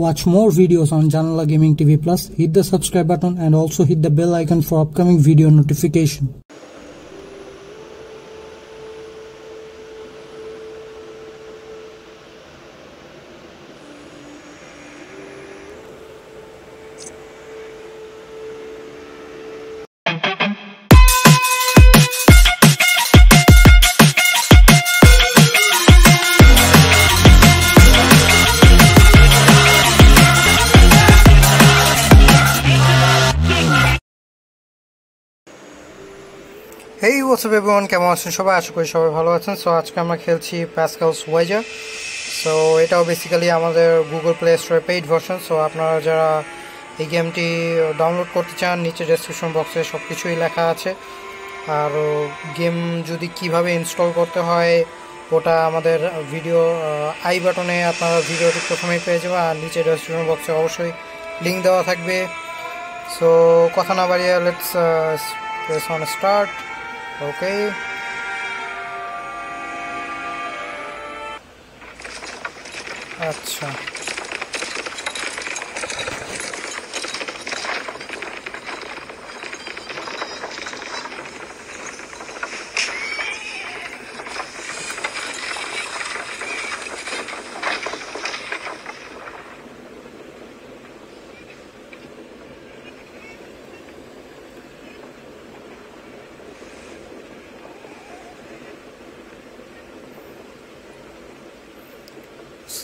Watch more videos on Janala Gaming TV Plus, hit the subscribe button and also hit the bell icon for upcoming video notification. Hey, what's up everyone? Come on, সবাই আশা করি সবাই ভালো আছেন। So আজকে আমরা খেলছি Pascal's Wager। So এটাও basically আমাদের Google Play Store paid version. So আপনারা যারা এই গেমটি ডাউনলোড করতে চান, নিচে ডেসক্রিপশন বক্সে সবকিছুই লেখা আছে। আর গেম যদি কিভাবে ইনস্টল করতে হয়, ওটা আমাদের ভিডিও আই বাটনে আপনারা ভিডিওটি প্রথমেই পেয়ে যাবেন, আর নিচে ডেসক্রিপশন বক্সে অবশ্যই লিংক দেওয়া থাকবে। সো কথা না বাড়িয়ে let's press on start. Okay. Acha.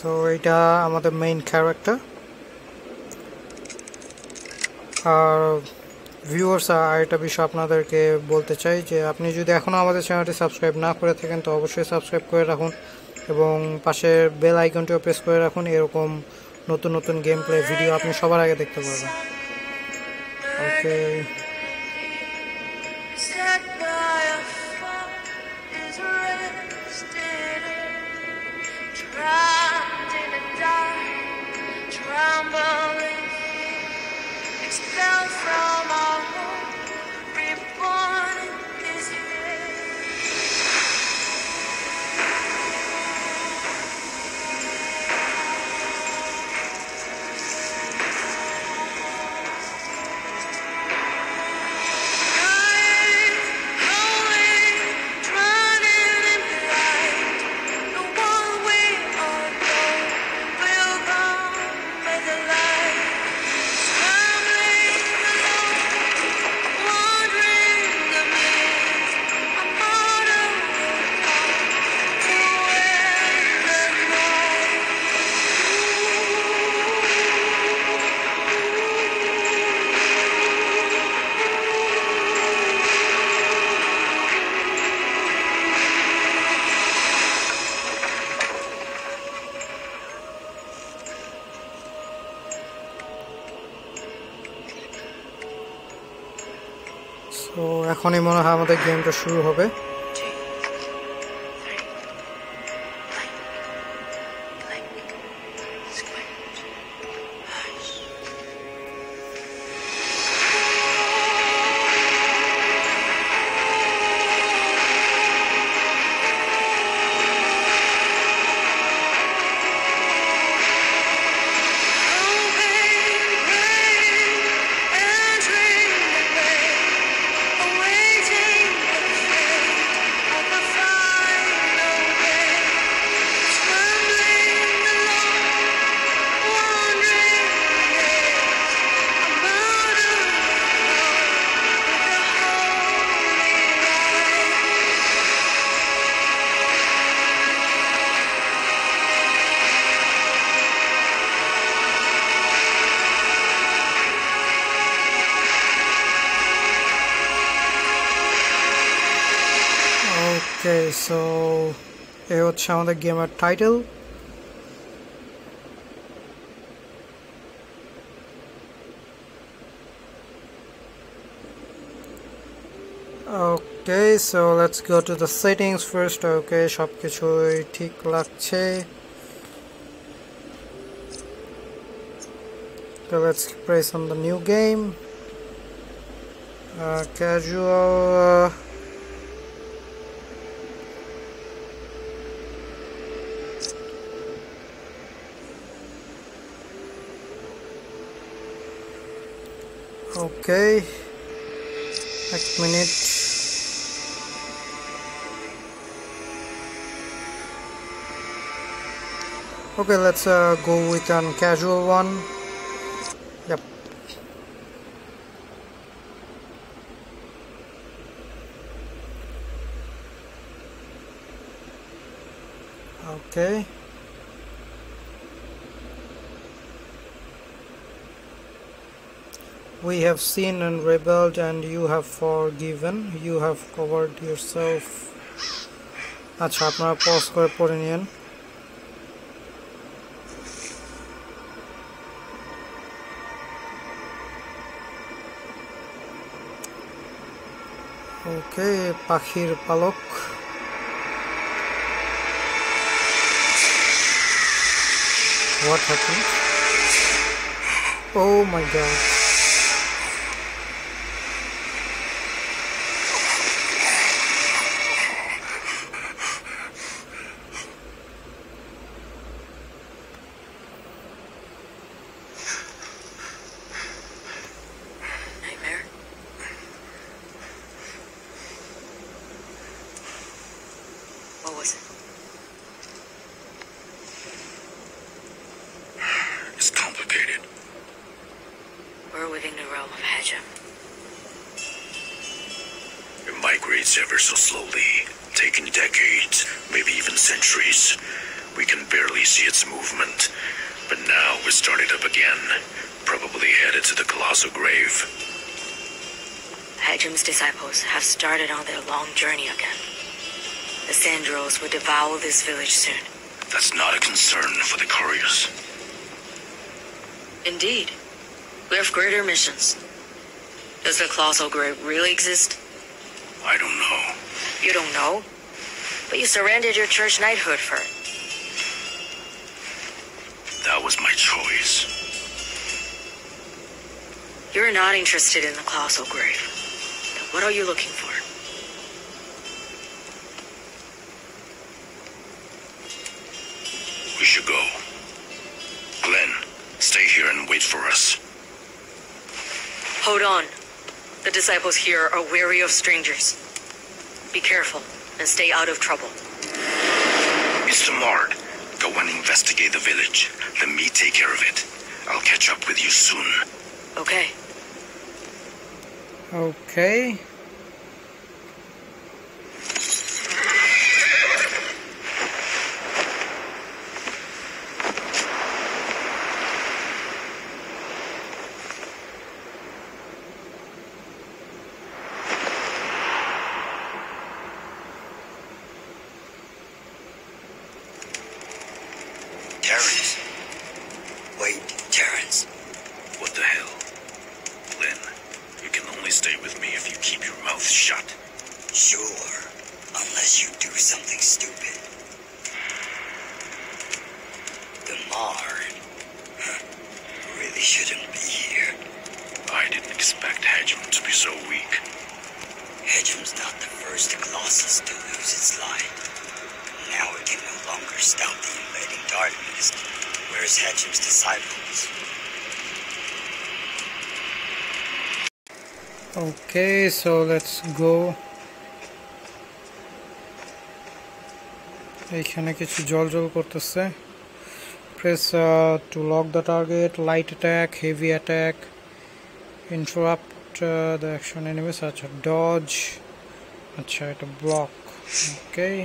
So এটা আমাদের মেইন ক্যারেক্টার। আর ভিউয়ার্স, আরেকটা বিষয় আপনাদেরকে বলতে চাই যে আপনি যদি এখনো আমাদের চ্যানেলটি সাবস্ক্রাইব না করে থাকেন তো অবশ্যই সাবস্ক্রাইব করে রাখুন এবং পাশের বেল আইকনটিও প্রেস করে রাখুন। এরকম নতুন নতুন গেম প্লে ভিডিও আপনি সবার আগে দেখতে পারবেন। ওকে, তো এখনই মনে হয় আমাদের গেমটা শুরু হবে। Okay, so এই হচ্ছে আমাদের গেমের title. Okay, so let's go to the settings first. Okay, সবকিছুই ঠিক লাগছে। So let's press on the new game. Casual. Okay, next minute. Okay, let's go with a casual one. Yep. Okay. We have sinned and rebelled, and you have forgiven. You have covered yourself. আচ্ছা, আপনারা pause করে পড়ে নিন। Okay, পাখির পালক। What happened? Oh my God. Have started on their long journey again. The Sandros will devour this village soon. That's not a concern for the Couriers. Indeed. We have greater missions. Does the Colossal Grave really exist? I don't know. You don't know? But you surrendered your church knighthood for it. That was my choice. You're not interested in the Colossal Grave. What are you looking for? We should go. Glenn, stay here and wait for us. Hold on. The disciples here are wary of strangers. Be careful and stay out of trouble. It's the Lord. Go and investigate the village. Let me take care of it. I'll catch up with you soon. Okay. Okay. Okay, so let's go. এখানে কিছু জলজল করতেছে। Press to lock the target, light attack, heavy attack, interrupt the action enemy, such a dodge. আচ্ছা, এটা block. Okay.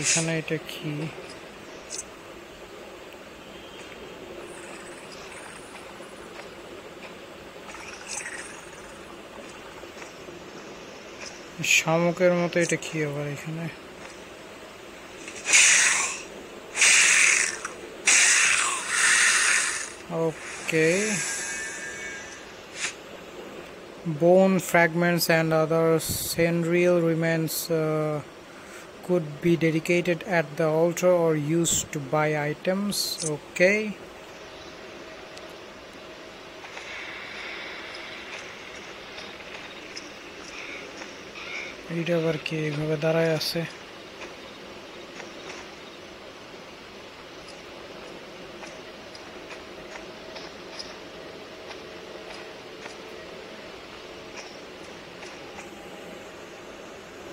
এখানে এটা কি? শামুকের মতো এটা কি আবার এখানে? Okay, bone fragments and other সেন্ডরিয়াল remains could be dedicated at the altar or used to buy items. Okay. এটা আবার কি এভাবে দাঁড়ায় আছে?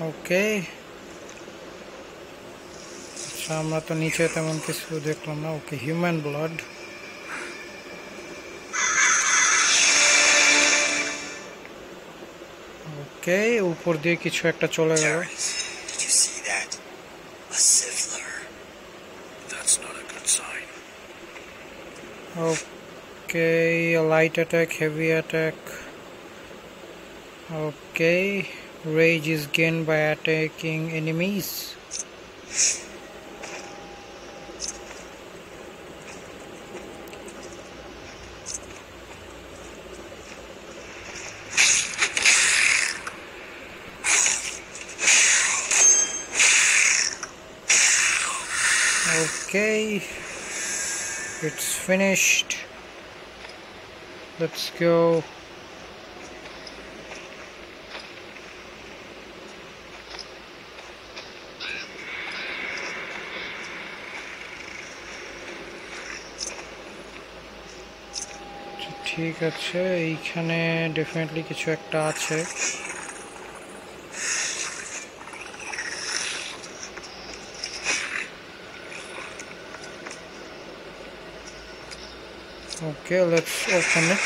ওকে আচ্ছা আমরা তো নিচে তেমন কিছু দেখলাম না ওকে হিউম্যান ব্লাড ওকে উপর দিয়ে কিছু একটা চলে গেল Okay, a light attack, heavy attack. Okay, rage is gained by attacking enemies. Okay, it's finished. Let's go. ठीक আছে এইখানে definitely কিছু একটা আছে Okay, let's open it.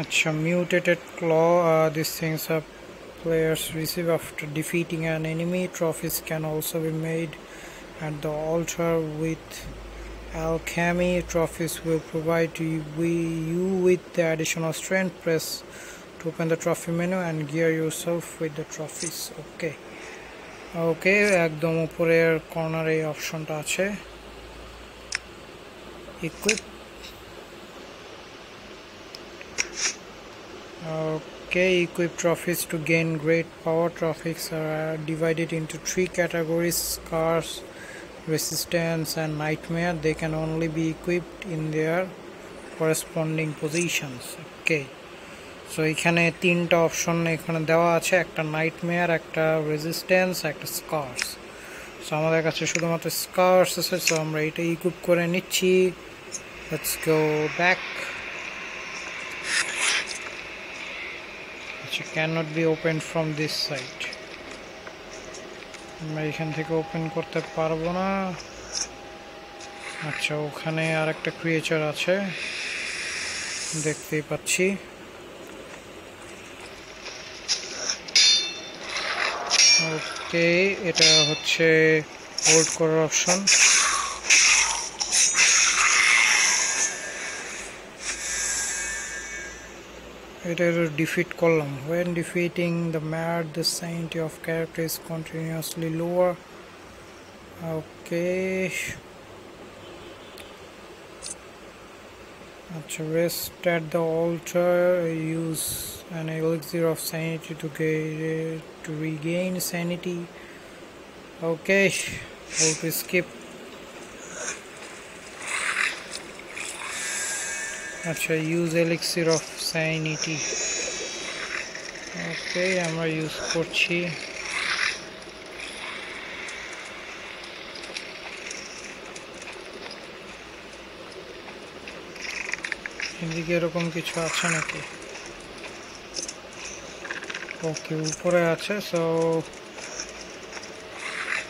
Achha, mutated claw. These things are players receive after defeating an enemy. Trophies can also be made at the altar with alchemy. Trophies will provide you with the additional strength. Press to open the trophy menu and gear yourself with the trophies. Okay. ওকে একদম উপরের কর্নারে এই অপশনটা আছে equip okay equip trophies to gain great power trophies R divided into three categories scars resistance and nightmare they can only be equipped in their corresponding positions okay So এখানে তিনটা option এখানে দেওয়া আছে একটা নাইটমেয়ার একটা resistance একটা স্কার্স so আমাদের কাছে শুধুমাত্র স্কার্স আছে সো আমরা এটা ইকুইপ করে নিচ্ছি let's go back which cannot be opened from this side আমরা এখান থেকে ওপেন করতে পারবো না আচ্ছা ওখানে আরেকটা ক্রিয়েচার আছে দেখতেই পাচ্ছি Okay, it is a old corruption. It is a defeat column. When defeating the mad, the sanity of character is continuously lower. Okay. Rest at the altar. Use an elixir of sanity to regain sanity. Okay, hope we skip. Use elixir of sanity. Okay, I'm gonna use Kochi. এদিকে এরকম কিছু আছে নাকি ওকে উপরে আছে so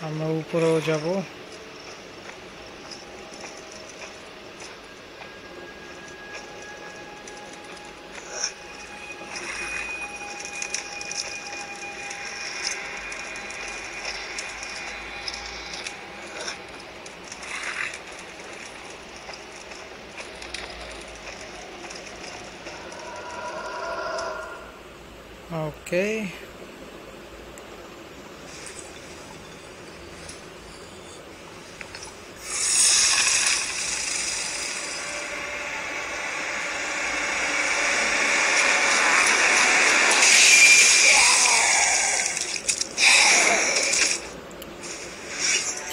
আমরা উপরেও যাব Okay.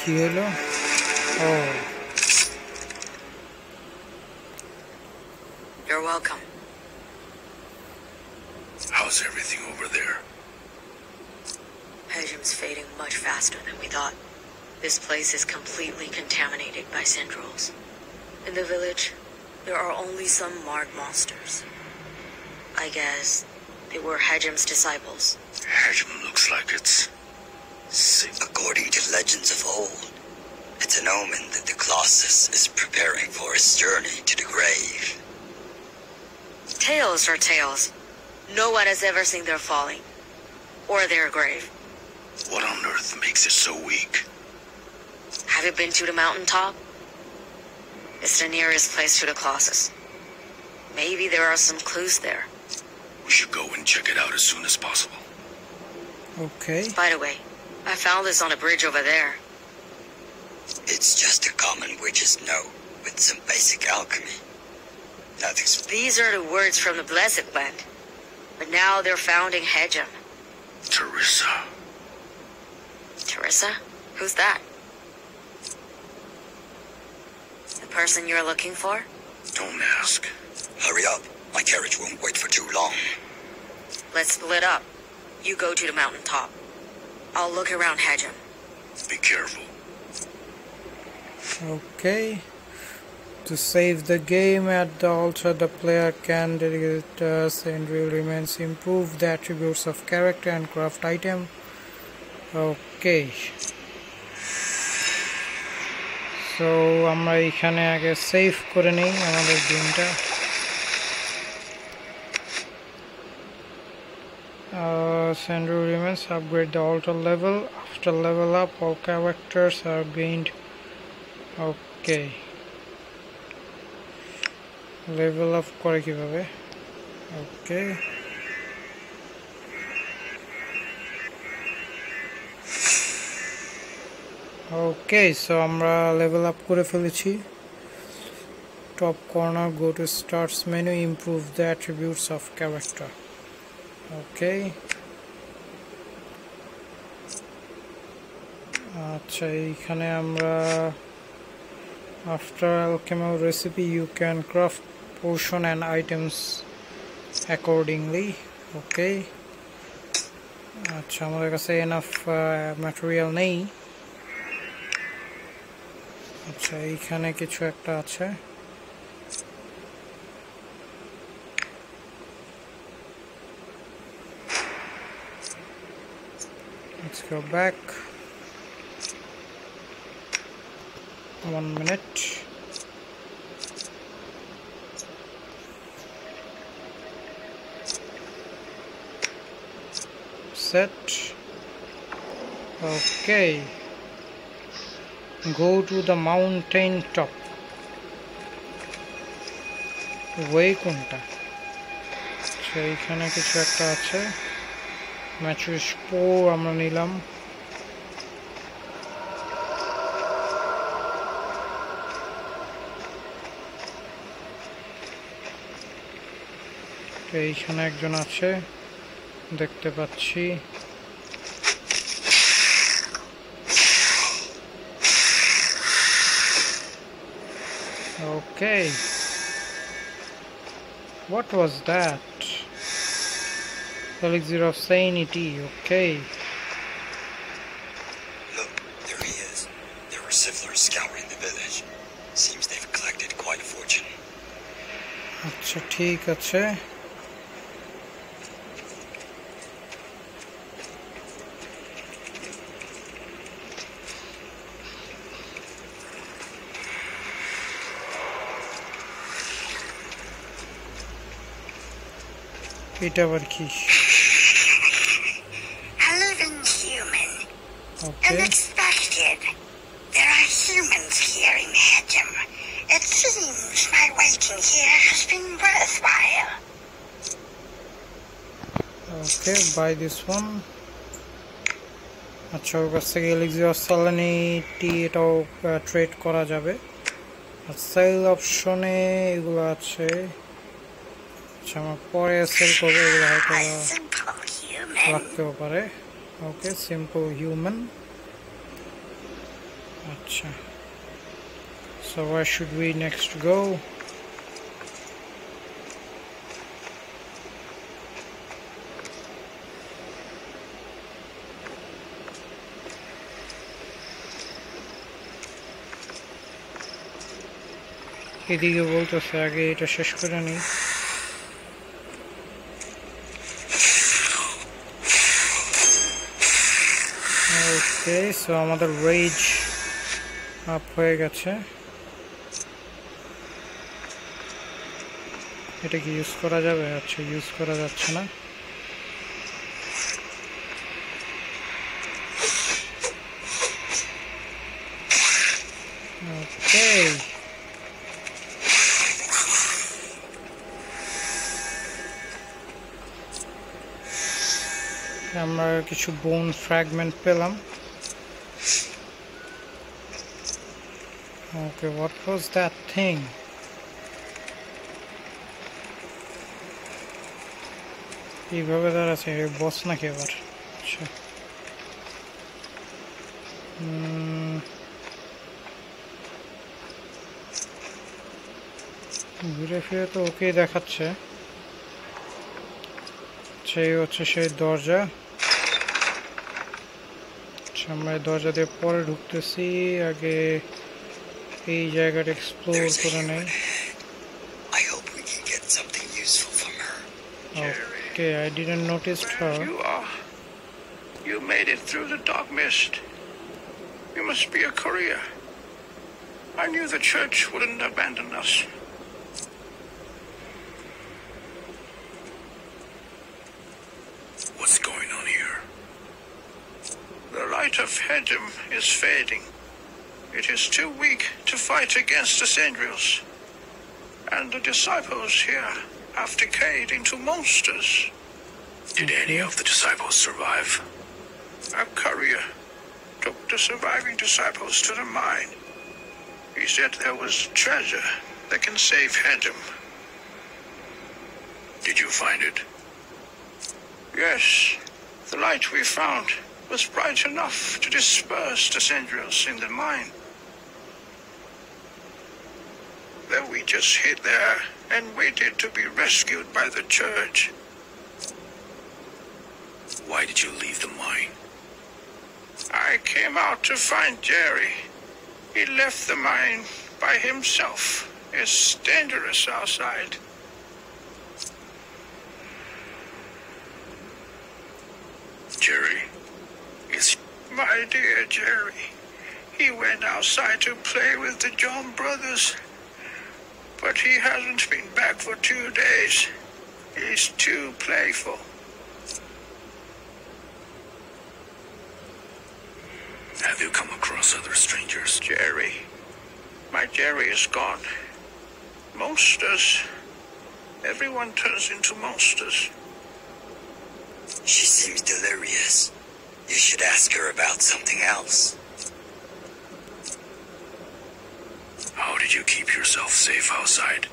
Hello. Oh. You're welcome. How's everything over there? Hegem's fading much faster than we thought. This place is completely contaminated by sendrials. In the village, there are only some marred monsters. I guess they were Hegem's disciples. Hegem looks like it's sick. According to legends of old, it's an omen that the Colossus is preparing for his journey to the grave. Tales are tales. No one has ever seen their falling. Or their grave. What on earth makes it so weak? Have you been to the mountaintop? It's the nearest place to the Colossus. Maybe there are some clues there. We should go and check it out as soon as possible. Okay. By the way, I found this on a bridge over there. It's just a common witch's note with some basic alchemy. Nothing's... These are the words from the Blessed Land, but now they're found in Hedham. Teresa. Teresa? Who's that? The person you're looking for? Don't ask. Hurry up. My carriage won't wait for too long. Let's split up. You go to the mountaintop. I'll look around Hedham. Be careful. Okay. To save the game at the altar, the player can dedicate sendrial remains, improve the attributes of character and craft item. Okay. So amra ekhane age save kore nei amader game ta. Sendrial remains, upgrade the altar level. After level up, all characters are gained. Okay. Level up kore kibhabe. Okay. Okay, so amra level up kore felechi. Top corner, go to starts menu, improve the attributes of character. Okay. Acha ekhane amra after alchemy recipe you can craft potion and items accordingly. Okay. Acha amader kache enough material nei. আচ্ছা এইখানে কিছু একটা আছে Let's go back 1 minute set okay Go to the mountain top. Way kunta. So ekhane kichu ekta ache. Matches po amra nilam. So ekhane ekjon ache. Dekhte pacchi. Okay. What was that? Elixir of Sanity. Okay. Look, there he is. There were sifflers scouring the village. Seems they've collected quite a fortune. Acha, theek ache. Hello, human. Okay. Unexpected. There are humans here in Hedham. It seems my waiting here has been worthwhile. Okay, buy this one. Achha, kache Elixir of Sanity etao trade kora jabe. Sale option e egulo ache. Okay, simple human. Achha. So where should we next go? Okay, so আমাদের rage up হয়ে গেছে। এটা কি use করা যাবে? আচ্ছা, use করা যাচ্ছে না। Okay. আমরা কিছু বোন ফ্র্যাগমেন্ট পেলাম। Okay, what was that thing? এইভাবে দাঁড়াচ্ছে বস নাকি আবার? আচ্ছা, ঘুরে ফিরে তো ওকেই দেখাচ্ছে। সেই হচ্ছে সেই দরজা। আমরা দরজা দিয়ে পরে ঢুকতেছি, আগে এই জায়গাটা এক্সপ্লোর করে নেই। Okay, I didn't notice her. You are. You made it through the dark mist. You must be a courier. I knew the church wouldn't abandon us. What's going on here? The light of Hedham is fading. It is too weak to fight against the sendrials. And the disciples here have decayed into monsters. Did any of the disciples survive? A courier took the surviving disciples to the mine. He said there was treasure that can save Hedham. Did you find it? Yes. The light we found was bright enough to disperse the sendrials in the mine. Then we just hid there and waited to be rescued by the church. Why did you leave the mine? I came out to find Jerry. He left the mine by himself. It's dangerous outside. Jerry? Yes. My dear Jerry, he went outside to play with the John brothers. But he hasn't been back for 2 days. He's too playful. Have you come across other strangers? Jerry. My Jerry is gone. Monsters. Everyone turns into monsters. She seems delirious. You should ask her about something else. How did you keep yourself safe outside?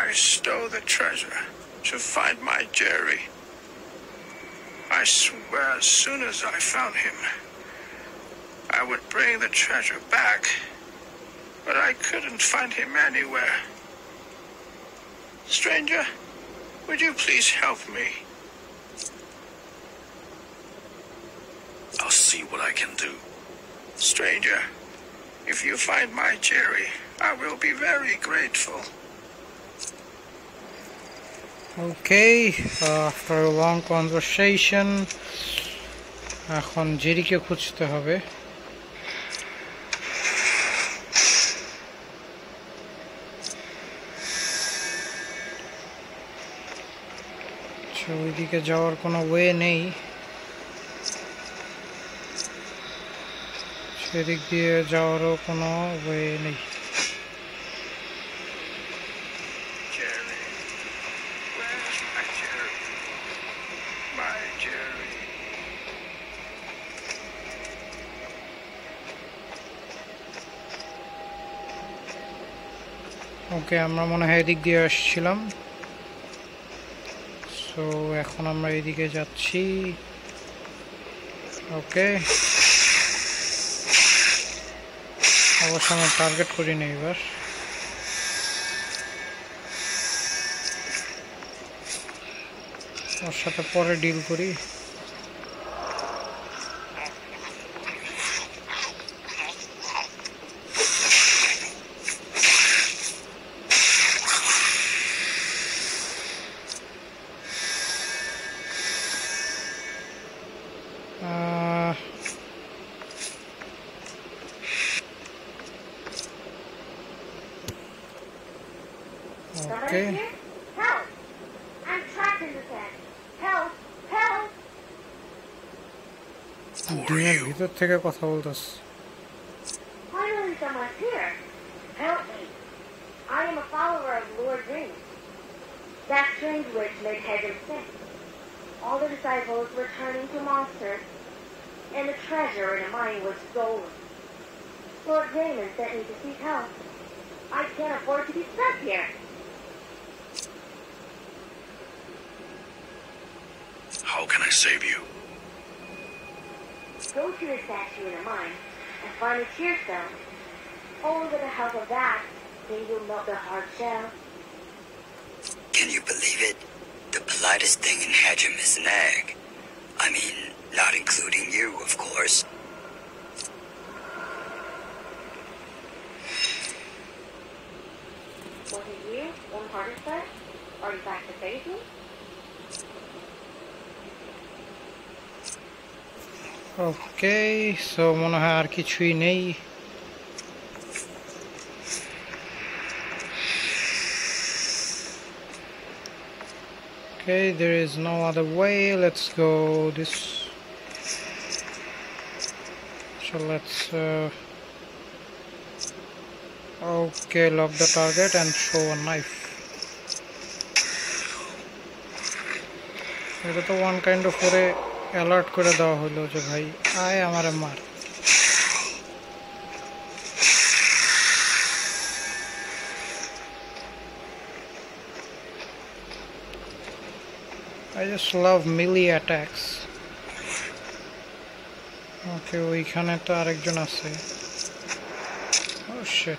I stole the treasure to find my Jerry. I swear as soon as I found him, I would bring the treasure back. But I couldn't find him anywhere. Stranger, would you please help me? I'll see what I can do. Stranger, if you find my Jerry, I will be very grateful. Okay, after a long conversation, এখন জেরিকে খুঁজতে হবে। ওইদিকে যাওয়ার কোনো way নেই। এদিক দিয়ে যাওয়ারও কোনো ওয়ে নেই। ওকে, আমরা মনে হয় এদিক দিয়ে আসছিলাম। সো এখন আমরা এদিকে যাচ্ছি। ওকে, অবশ্য আমি টার্গেট করি না এবার। ওর সাথে পরে ডিল করি। Okay. Help! I'm trapped in the pen. Help! Help! Damn, you don't think I could hold us. Finally, someone's here. Help me. I am a follower of Lord Dream. That strange witch made Hegem sick. All the disciples were turning to monsters, and the treasure in the mine was stolen. Lord Raymond sent me to seek help. I can't afford to be stuck here. How can I save you? Go to the statue in the mine and find a tearstone. Only with the help of that, they will melt the hard shell. Can you believe it? The politest thing in Hedham is an egg. I mean, not including you, of course. What are you? One harder set? Are you back to face me? Okay, so monarchy tree nay. Okay, there is no other way. Let's go this. So let's okay, lock the target and show a knife. This is one kind of alert kore deoa holo je bhai ay amare mar. I just love melee attacks. Okay, we can't direct Jonas. Oh shit.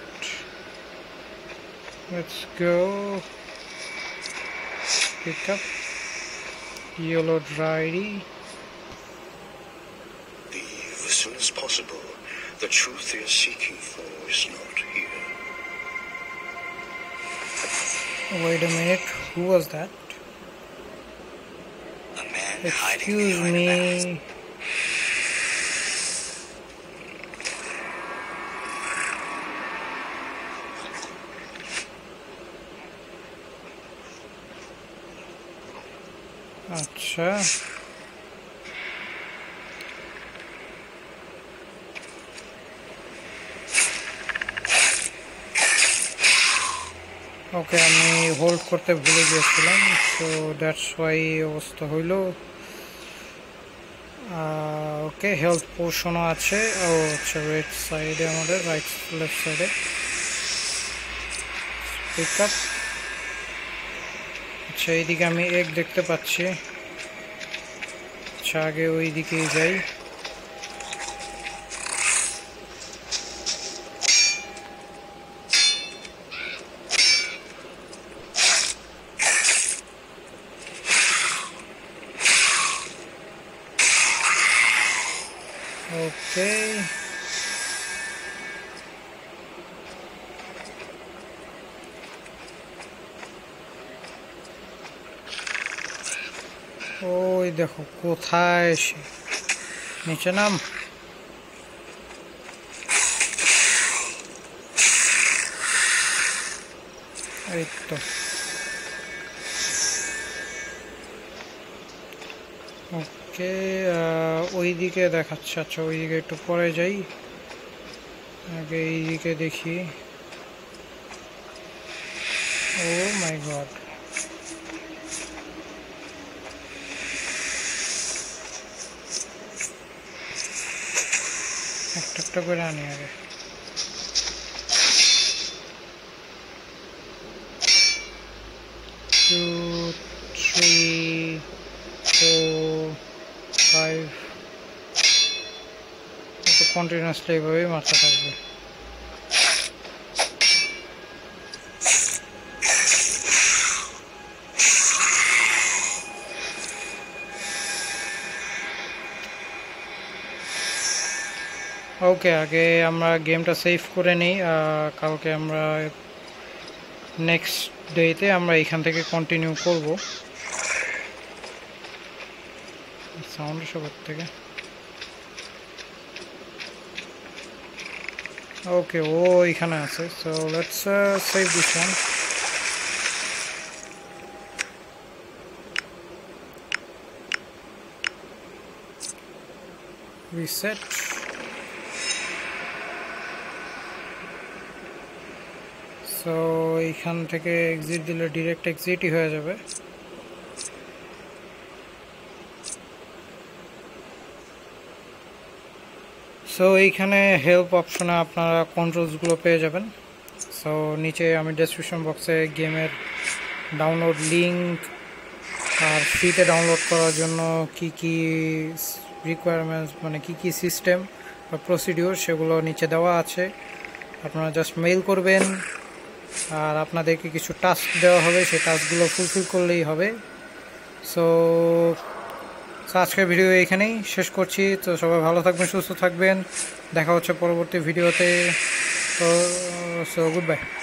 Let's go. Pick up yellow drydy. Leave as soon as possible. The truth they are seeking for is not here. Wait a minute, who was that? Excuse me. Acha. Okay, আমি hold করতে ভুলে গিয়েছিলাম, so that's why অবস্থা হইলো. Okay, health potion আছে ও আচ্ছা right side এ আমাদের right left side এ pick up আচ্ছা এইদিকে আমি এক দেখতে পাচ্ছি আচ্ছা আগে ওই দিকেই যাই Okay. Oh, देखो कोठाए से नीचे नाम इतना ওকে ওইদিকে দেখাচ্ছে আচ্ছা ওইদিকে একটু পরে যাই আগে এইদিকে দেখি ও মাই গড একটা একটা করে আনি আগে Continuously away, master. Okay, okay, amra game ta save kore nei. Kalke amra next day te amra ekhan theke continue korbo. Sound shobat theke. Okay, oh, I can answer. So let's save this one. Reset. So এইখান থেকে exit দিলে direct exitই হয়ে যাবে। So এইখানে help অপশনে আপনারা controls গুলো পেয়ে যাবেন। So নিচে আমি description বক্সে গেমের ডাউনলোড লিংক আর ফ্রিতে ডাউনলোড করার জন্য কি কি requirements মানে কি কি সিস্টেম বা প্রসিডিউর সেগুলো নিচে দেওয়া আছে। আপনারা জাস্ট মেইল করবেন আর আপনাদেরকে কিছু টাস্ক দেওয়া হবে, সেই টাস্কগুলো ফুলফিল করলেই হবে। সো আজকের ভিডিও এইখানেই শেষ করছি। তো সবাই ভালো থাকবেন, সুস্থ থাকবেন, দেখা হচ্ছে পরবর্তী ভিডিওতে। তো গুড বাই।